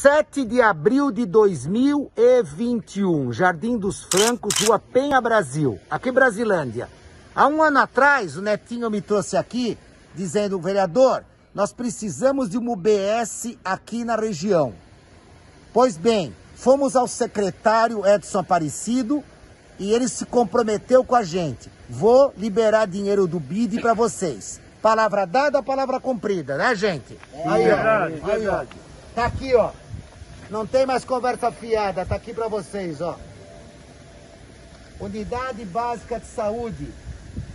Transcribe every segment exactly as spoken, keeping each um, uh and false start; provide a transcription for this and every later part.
sete de abril de dois mil e vinte e um, Jardim dos Francos, Rua Penha Brasil, aqui em Brasilândia. Há um ano atrás, o Netinho me trouxe aqui, dizendo, vereador, nós precisamos de uma U B S aqui na região. Pois bem, fomos ao secretário Edson Aparecido e ele se comprometeu com a gente. Vou liberar dinheiro do B I D para vocês. Palavra dada, palavra cumprida, né, gente? É, aí, verdade, ó, verdade. Aí, ó. Tá aqui, ó. Não tem mais conversa fiada, tá aqui para vocês, ó. Unidade básica de saúde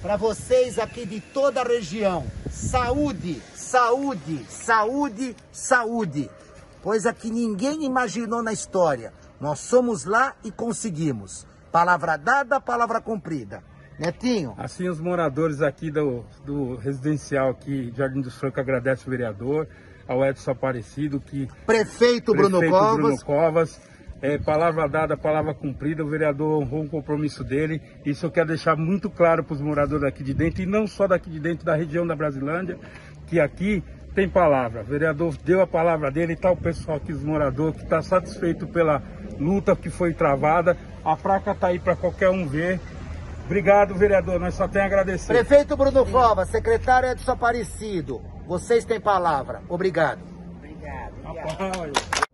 para vocês aqui de toda a região. Saúde, saúde, saúde, saúde. Coisa que ninguém imaginou na história. Nós somos lá e conseguimos. Palavra dada, palavra cumprida. Netinho. Assim, os moradores aqui do, do residencial aqui, Jardim dos Francos, agradecem o vereador, ao Edson Aparecido, que... Prefeito, prefeito Bruno Covas. Bruno Covas. É, palavra dada, palavra cumprida, o vereador honrou o compromisso dele. Isso eu quero deixar muito claro para os moradores aqui de dentro, e não só daqui de dentro, da região da Brasilândia, que aqui tem palavra. O vereador deu a palavra dele, e tá o pessoal aqui, os moradores, que está satisfeito pela luta que foi travada. A placa está aí para qualquer um ver. Obrigado, vereador. Nós só temos a agradecer. Prefeito Bruno Covas, secretário Edson Aparecido, vocês têm palavra. Obrigado. Obrigado. Obrigado.